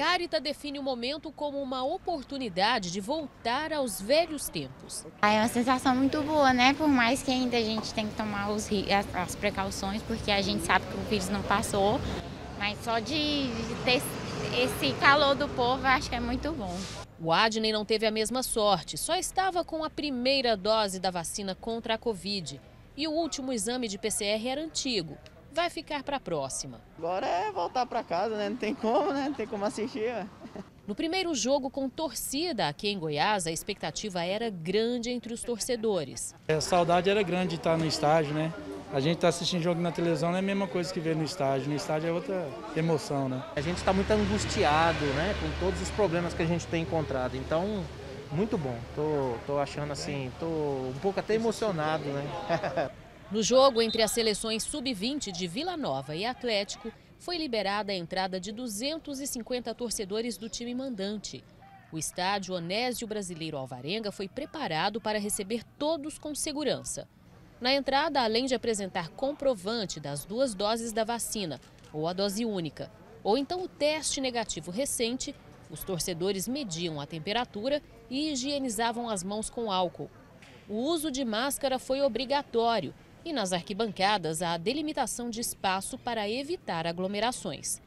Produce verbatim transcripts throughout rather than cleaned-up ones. Cárita define o momento como uma oportunidade de voltar aos velhos tempos. É uma sensação muito boa, né? Por mais que ainda a gente tem que tomar os, as, as precauções, porque a gente sabe que o vírus não passou, mas só de ter esse calor do povo, acho que é muito bom. O Adney não teve a mesma sorte, só estava com a primeira dose da vacina contra a Covid. E o último exame de P C R era antigo. Vai ficar para a próxima. Agora é voltar para casa, né? Não tem como, né? Não tem como assistir. Né? No primeiro jogo com torcida aqui em Goiás, a expectativa era grande entre os torcedores. A saudade era grande de estar no estádio, né? A gente está assistindo jogo na televisão, não é a mesma coisa que ver no estádio. No estádio é outra emoção, né? A gente está muito angustiado, né? Com todos os problemas que a gente tem encontrado. Então, muito bom. Tô, tô achando assim, tô um pouco até emocionado, né? No jogo entre as seleções sub vinte de Vila Nova e Atlético, foi liberada a entrada de duzentos e cinquenta torcedores do time mandante. O estádio Onésio Brasileiro Alvarenga foi preparado para receber todos com segurança. Na entrada, além de apresentar comprovante das duas doses da vacina, ou a dose única, ou então o teste negativo recente, os torcedores mediam a temperatura e higienizavam as mãos com álcool. O uso de máscara foi obrigatório. E nas arquibancadas, há a delimitação de espaço para evitar aglomerações.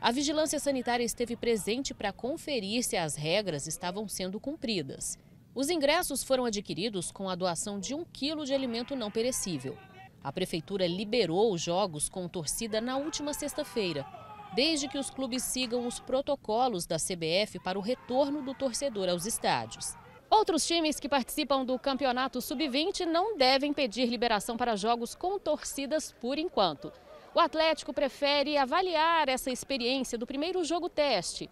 A vigilância sanitária esteve presente para conferir se as regras estavam sendo cumpridas. Os ingressos foram adquiridos com a doação de um quilo de alimento não perecível. A prefeitura liberou os jogos com torcida na última sexta-feira, desde que os clubes sigam os protocolos da C B F para o retorno do torcedor aos estádios. Outros times que participam do Campeonato sub vinte não devem pedir liberação para jogos com torcidas por enquanto. O Atlético prefere avaliar essa experiência do primeiro jogo teste.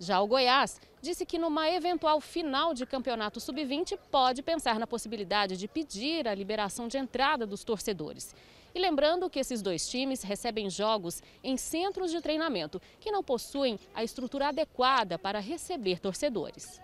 Já o Goiás disse que numa eventual final de Campeonato sub vinte pode pensar na possibilidade de pedir a liberação de entrada dos torcedores. E lembrando que esses dois times recebem jogos em centros de treinamento que não possuem a estrutura adequada para receber torcedores.